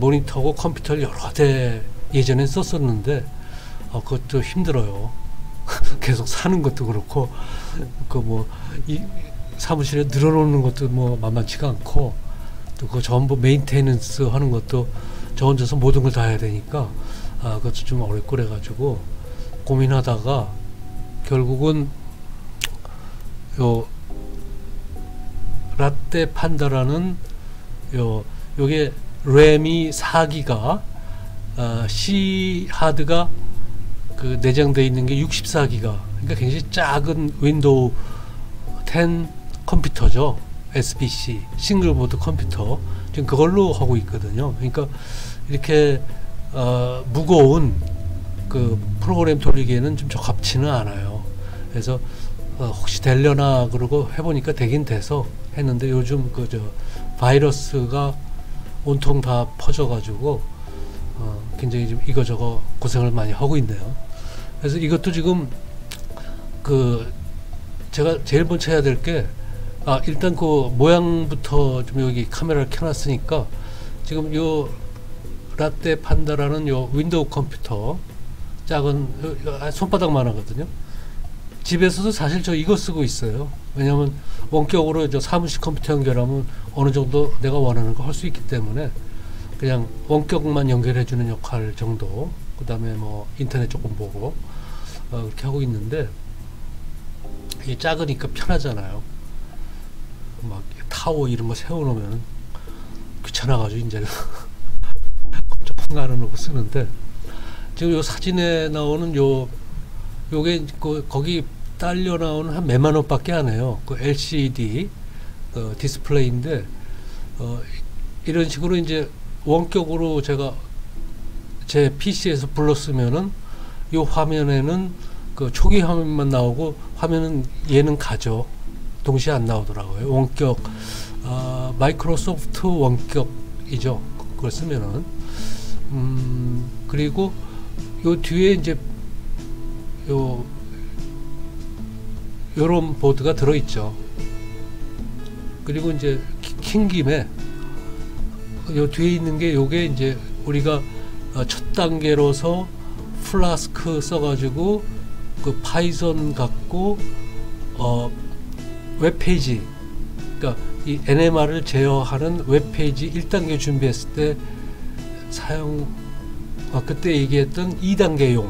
모니터고 컴퓨터를 여러 대 예전엔 썼었는데 그것도 힘들어요. 계속 사는 것도 그렇고 그 뭐 이 사무실에 늘어놓는 것도 뭐 만만치가 않고, 또 그거 전부 메인테너스 하는 것도 저 혼자서 모든 걸 다 해야 되니까 그것도 좀 어렵고 그래가지고 고민하다가 결국은 요 라떼 판다라는 요게 램이 4기가 C 하드가 그 내장되어 있는 게 64기가, 그러니까 굉장히 작은 윈도우 10 컴퓨터죠. SBC 싱글보드 컴퓨터 지금 그걸로 하고 있거든요. 그러니까 이렇게 무거운 그 프로그램 돌리기에는 좀 적합치는 않아요. 그래서 혹시 되려나 그러고 해보니까 되긴 돼서 했는데, 요즘 그 저 바이러스가 온통 다 퍼져가지고 굉장히 좀 이거저거 고생을 많이 하고 있네요. 그래서 이것도 지금 그 제가 제일 먼저 해야 될 게 일단 그 모양부터 좀 여기 카메라를 켜놨으니까 지금 요 라떼 판다라는 요 윈도우 컴퓨터 작은 손바닥만 하거든요. 집에서도 사실 저 이거 쓰고 있어요. 왜냐면 원격으로 저 사무실 컴퓨터 연결하면 어느 정도 내가 원하는 거 할 수 있기 때문에 그냥 원격만 연결해 주는 역할 정도, 그 다음에 뭐 인터넷 조금 보고 그렇게 하고 있는데, 이게 작으니까 편하잖아요. 막 타워 이런 거 세워 놓으면 귀찮아가지고 이제는 조금 알아놓고 쓰는데, 지금 요 사진에 나오는 요게 그 거기 딸려 나오는 한 몇만 원 밖에 안 해요. 그 LCD 디스플레이인데 이런 식으로 이제 원격으로 제가 제 PC에서 불렀으면은 이 화면에는 그 초기 화면만 나오고 화면은 얘는 가죠. 동시에 안 나오더라고요. 원격 마이크로소프트 원격이죠. 그걸 쓰면은 그리고 요 뒤에 이제 요런 보드가 들어있죠. 그리고 이제 킨 김에 요 뒤에 있는 게 요게 이제 우리가 첫 단계로서 플라스크 써가지고 그 파이썬 갖고 웹페이지, 그러니까 이 NMR을 제어하는 웹페이지 1단계 준비했을 때 사용 그때 얘기했던 2단계용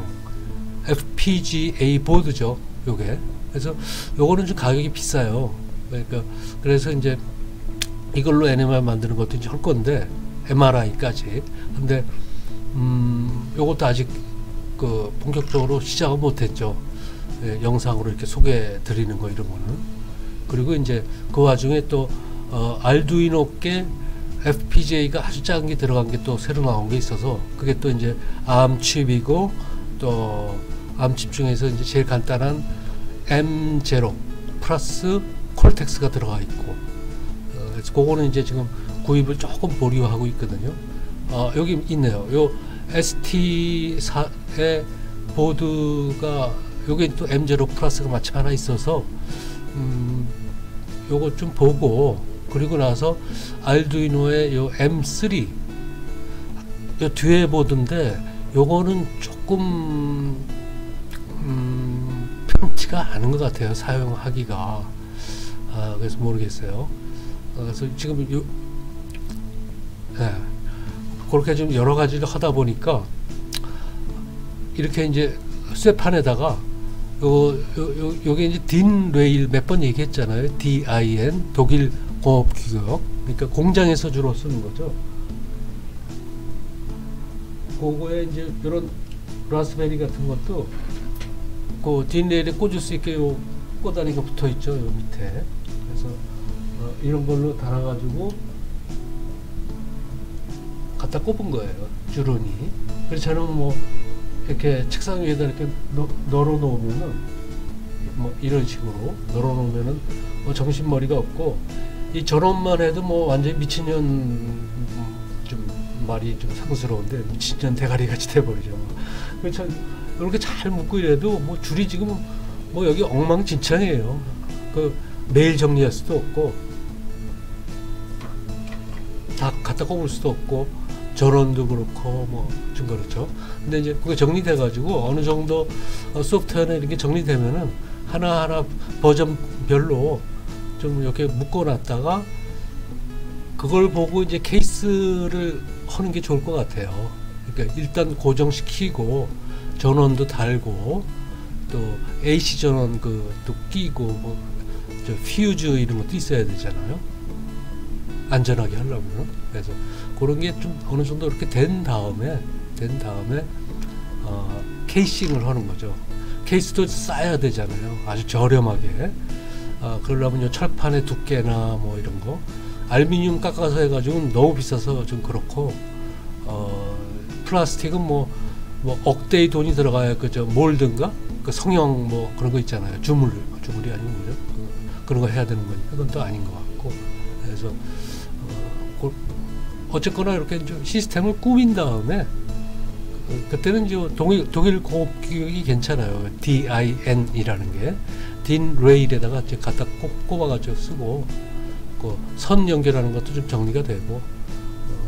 FPGA 보드죠, 요게. 그래서 요거는 좀 가격이 비싸요. 그러니까 그래서 이제 이걸로 NMR 만드는 것도 이제 할 건데, MRI까지. 근데 요것도 아직 그 본격적으로 시작은 못했죠. 예, 영상으로 이렇게 소개해 드리는 거 이런 거는. 그리고 이제 그 와중에 또 알두이노께 FPGA가 아주 작은 게 들어간 게 또 새로 나온 게 있어서, 그게 또 이제 ARM 칩이고, 또 ARM 칩 중에서 이제 제일 간단한 M0 플러스 콜텍스가 들어가 있고, 그래서 그거는 이제 지금 구입을 조금 보류하고 있거든요. 여기 있네요. 요 ST4의 보드가 여기 또 M0 플러스가 마침 하나 있어서 요거 좀 보고, 그리고 나서 알두이노의 요 M3 요 뒤에 보드인데 요거는 조금 편치가 않은 것 같아요, 사용하기가. 그래서 모르겠어요. 그래서 지금 그렇게 좀 여러 가지를 하다 보니까 이렇게 이제 쇠판에다가 요게 이제 딘 레일 몇 번 얘기했잖아요. DIN 독일 공업 규격, 그러니까 공장에서 주로 쓰는 거죠. 그거에 이제 이런 라즈베리 같은 것도 그 딘 레일에 꽂을 수 있게 요 꼬다리가 붙어 있죠, 요 밑에. 그래서 이런 걸로 달아가지고 갖다 꼽은 거예요, 주론이. 그렇지 않으면 뭐 이렇게 책상 위에다 이렇게 널어놓으면은 뭐 이런 식으로 널어놓으면은 뭐 정신머리가 없고, 이 저런만 해도 뭐 완전히 미친년, 좀 말이 좀 상스러운데 미친년 대가리 같이 돼버리죠. 그래서 이렇게 잘 묶고 이래도 뭐 줄이 지금 뭐 여기 엉망진창이에요. 그 매일 정리할 수도 없고 다 갖다 꼽을 수도 없고 전원도 그렇고 뭐 좀 그렇죠. 근데 이제 그게 정리돼 가지고 어느 정도 소프트웨어는 이렇게 정리되면은 하나하나 버전별로 좀 이렇게 묶어 놨다가 그걸 보고 이제 케이스를 하는 게 좋을 것 같아요. 그러니까 일단 고정시키고 전원도 달고 또 AC 전원 그도 끼고 뭐 저 퓨즈 이런 것도 있어야 되잖아요. 안전하게 하려면. 그래서 그런 게 좀 어느 정도 이렇게 된 다음에 케이싱을 하는 거죠. 케이스도 싸야 되잖아요. 아주 저렴하게. 그러려면 요 철판의 두께나 뭐 이런 거 알루미늄 깎아서 해가지고 너무 비싸서 좀 그렇고, 플라스틱은 뭐 억대의 돈이 들어가야 그저 몰든가 그 성형 뭐 그런 거 있잖아요. 주물이 아니고 뭐죠? 그런 거 해야 되는 거니까 그건 또 아닌 것 같고. 그래서 어쨌거나 이렇게 좀 시스템을 꾸민 다음에 그때는 이제 독일 고급 규격이 괜찮아요. DIN 이라는 게 DIN 레일에다가 이제 갖다 꼽아가지고 쓰고, 그 선 연결하는 것도 좀 정리가 되고,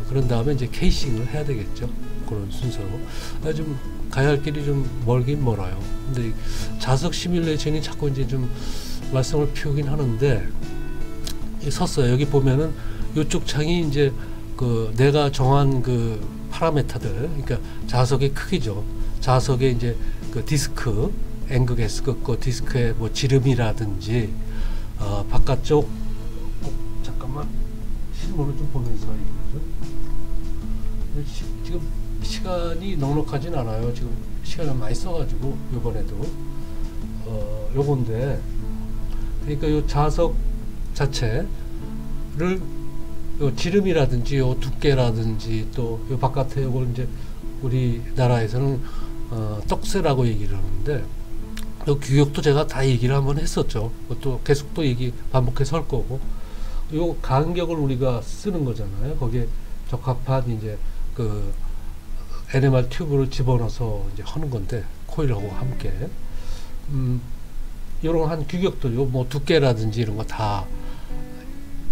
그런 다음에 이제 케이싱을 해야 되겠죠. 그런 순서로. 좀 가야 할 길이 좀 멀긴 멀어요. 근데 자석 시뮬레이션이 자꾸 이제 좀 말썽을 피우긴 하는데 섰어요. 여기 보면은 이쪽 창이 이제 그 내가 정한 그 파라메타들, 그러니까 자석의 크기죠. 자석의 이제 그 디스크, N극 S극 그 디스크의 뭐 지름이라든지, 바깥쪽, 잠깐만 실물을 좀 보면서 이거죠. 지금 시간이 넉넉하진 않아요. 지금 시간을 많이 써가지고 요번에도 요건데, 그러니까 요 자석 자체를 요 지름이라든지 요 두께라든지 또 요 바깥에 요걸 이제 우리나라에서는 떡새라고 얘기를 하는데, 요 규격도 제가 다 얘기를 한번 했었죠. 그것도 계속 또 얘기 반복해서 할 거고, 요 간격을 우리가 쓰는 거잖아요. 거기에 적합한 이제 그 NMR 튜브를 집어넣어서 이제 하는 건데, 코일하고 함께 요런 한 규격도 요 뭐 두께라든지 이런 거 다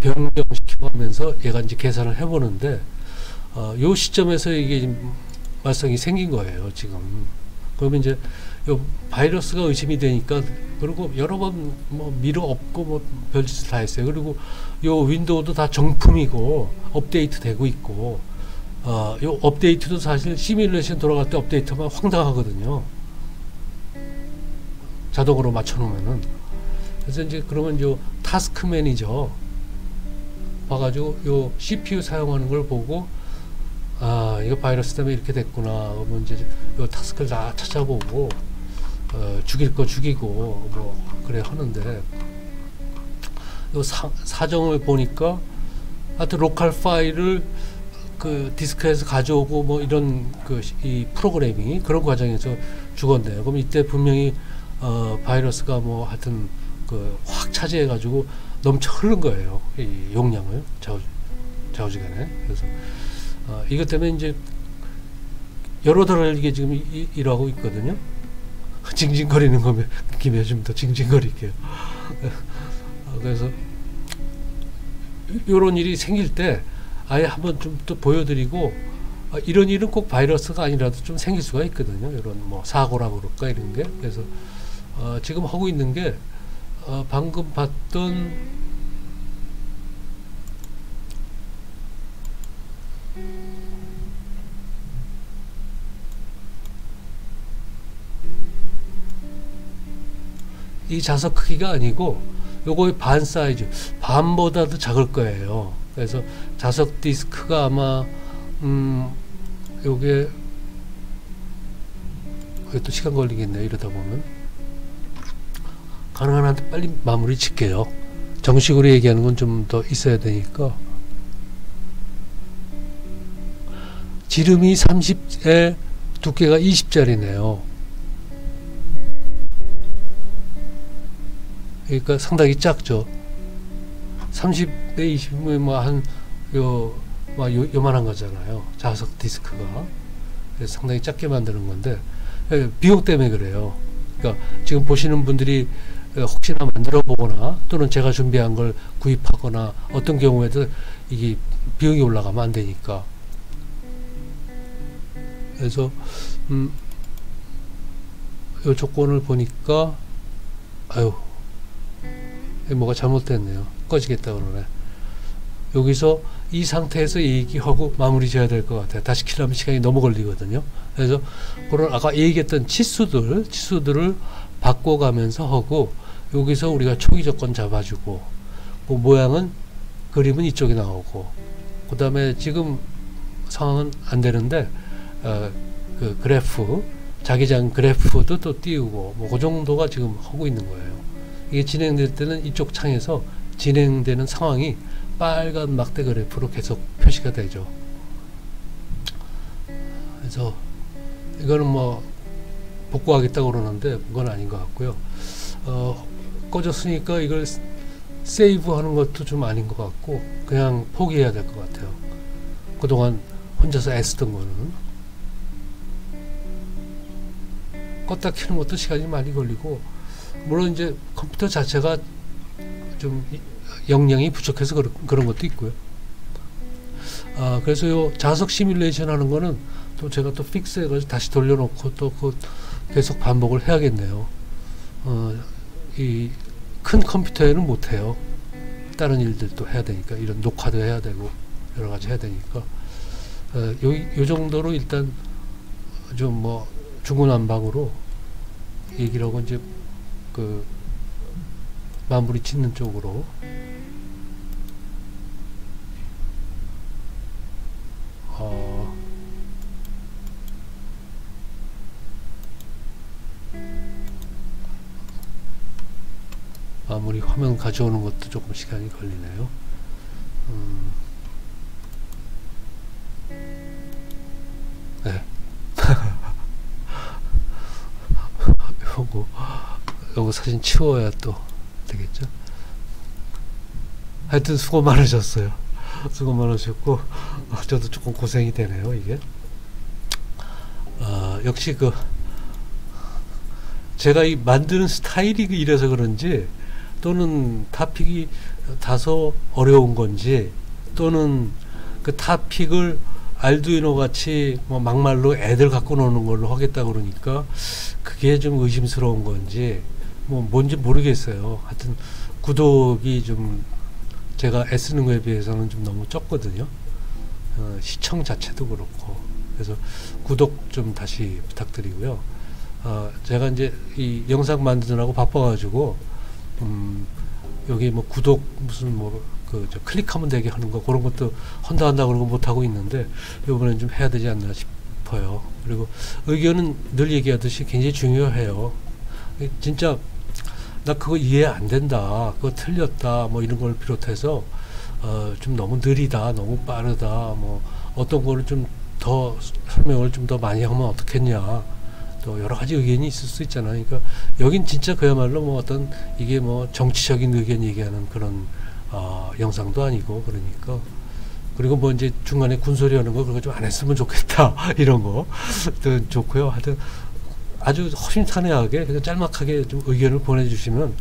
변경시켜가면서 얘가 이제 계산을 해보는데, 요 시점에서 이게 말썽이 생긴 거예요, 지금. 그러면 이제 요 바이러스가 의심이 되니까, 그리고 여러 번 뭐 밀어 엎고 뭐 별짓을 다 했어요. 그리고 요 윈도우도 다 정품이고 업데이트 되고 있고, 요 업데이트도 사실 시뮬레이션 돌아갈 때 업데이트만 황당하거든요. 자동으로 맞춰놓으면은. 그래서 이제 그러면 요 타스크 매니저 봐가지고 요 CPU 사용하는 걸 보고, 아, 이거 바이러스 때문에 이렇게 됐구나. 그러면 이제 요 타스크를 다 찾아보고, 죽일 거 죽이고 뭐 그래 하는데, 요 사정을 보니까 하여튼 로컬 파일을 그 디스크에서 가져오고 뭐 이런 그 이 프로그래밍이 그런 과정에서 죽었네요. 그럼 이때 분명히 바이러스가 뭐 하여튼 그 확 차지해 가지고 넘쳐 흐른 거예요. 이 용량을 좌우지간에. 그래서 이것 때문에 이제 여러 달을 이게 지금 일하고 있거든요. 징징거리는 거면 김에 좀 더 징징거릴게요. 그래서 요런 일이 생길 때 아예 한번 좀 또 보여드리고, 이런 일은 꼭 바이러스가 아니라도 좀 생길 수가 있거든요. 이런 뭐 사고라고 그럴까 이런 게. 그래서 지금 하고 있는 게, 방금 봤던 이 자석 크기가 아니고 요거의 반 사이즈, 반보다도 작을 거예요. 그래서 자석 디스크가 아마 요게 또 시간 걸리겠네요. 이러다 보면 가능한 한 빨리 마무리 짓게요. 정식으로 얘기하는 건 좀 더 있어야 되니까. 지름이 30에 두께가 20짜리네요. 그러니까 상당히 작죠. 30대 20은 뭐 한 요만한 거잖아요. 자석 디스크가. 그래서 상당히 작게 만드는 건데 비용 때문에 그래요. 그러니까 지금 보시는 분들이 혹시나 만들어 보거나 또는 제가 준비한 걸 구입하거나 어떤 경우에도 이게 비용이 올라가면 안 되니까. 그래서 이 조건을 보니까 아유 뭐가 잘못됐네요. 꺼지겠다 그러네. 여기서 이 상태에서 얘기하고 마무리 지어야 될 것 같아요. 다시 키려면 시간이 너무 걸리거든요. 그래서 그런 아까 얘기했던 치수들을 바꿔가면서 하고, 여기서 우리가 초기 조건 잡아주고, 그 모양은 그림은 이쪽에 나오고, 그 다음에 지금 상황은 안 되는데 그 그래프 자기장 그래프도 또 띄우고 뭐 그 정도가 지금 하고 있는 거예요. 이게 진행될 때는 이쪽 창에서 진행되는 상황이 빨간 막대 그래프로 계속 표시가 되죠. 그래서 이거는 뭐 복구하겠다고 그러는데 그건 아닌 것 같고요. 꺼졌으니까 이걸 세이브하는 것도 좀 아닌 것 같고 그냥 포기해야 될 것 같아요. 그동안 혼자서 애쓰던 거는. 껐다 켜는 것도 시간이 많이 걸리고, 물론 이제 컴퓨터 자체가 좀 역량이 부족해서 그런 것도 있고요. 그래서 요 자석 시뮬레이션 하는 거는 또 제가 또 픽스해가지고 다시 돌려놓고 또 계속 반복을 해야겠네요. 이 큰 컴퓨터에는 못해요. 다른 일들도 해야 되니까, 이런 녹화도 해야 되고 여러 가지 해야 되니까 요 정도로 일단 좀 뭐 중구난방으로 얘기를 하고 이제 그 마무리 짓는 쪽으로. 마무리 화면 가져오는 것도 조금 시간이 걸리네요. 네. 요거 사진 치워야 또 되겠죠. 하여튼 수고 많으셨어요. 수고 많으셨고 저도 조금 고생이 되네요. 이게 역시 그 제가 이 만드는 스타일이 이래서 그런지, 또는 탑픽이 다소 어려운 건지, 또는 그 탑픽을 알두이노 같이 뭐 막말로 애들 갖고 노는 걸로 하겠다 그러니까 그게 좀 의심스러운 건지 뭐 뭔지 모르겠어요. 하여튼 구독이 좀 제가 애쓰는 거에 비해서는 좀 너무 적거든요. 시청 자체도 그렇고. 그래서 구독 좀 다시 부탁드리고요. 제가 이제 이 영상 만드느라고 바빠가지고 여기 뭐 구독 무슨 뭐 저 클릭하면 되게 하는 거 그런 것도 한다 그러고 못 하고 있는데 이번엔 좀 해야 되지 않나 싶어요. 그리고 의견은 늘 얘기하듯이 굉장히 중요해요. 진짜 나 그거 이해 안 된다, 그거 틀렸다 뭐 이런 걸 비롯해서 좀 너무 느리다, 너무 빠르다, 뭐 어떤 거를 좀 더 설명을 좀 더 많이 하면 어떻겠냐, 또 여러 가지 의견이 있을 수 있잖아요. 그러니까 여긴 진짜 그야말로 뭐 어떤 이게 뭐 정치적인 의견 얘기하는 그런 영상도 아니고 그러니까. 그리고 뭐 이제 중간에 군소리 하는 거 그거 좀 안 했으면 좋겠다 이런 거 좋고요. 하여튼 아주 허심탄회하게 그냥 짤막하게 좀 의견을 보내주시면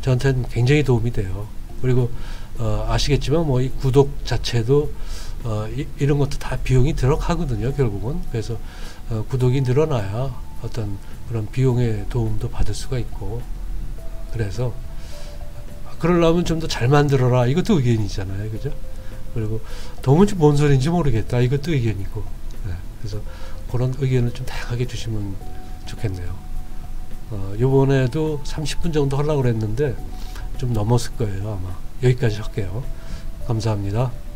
저한테는 굉장히 도움이 돼요. 그리고 아시겠지만 뭐 이 구독 자체도 이런 것도 다 비용이 들어가거든요 결국은. 그래서 구독이 늘어나야 어떤 그런 비용의 도움도 받을 수가 있고, 그래서 그러려면 좀 더 잘 만들어라 이것도 의견이잖아요, 그죠? 그리고 도무지 뭔 소리인지 모르겠다 이것도 의견이고. 네. 그래서 그런 의견을 좀 다양하게 주시면 좋겠네요. 요번에도 30분 정도 하려고 그랬는데 좀 넘었을 거예요 아마. 여기까지 할게요. 감사합니다.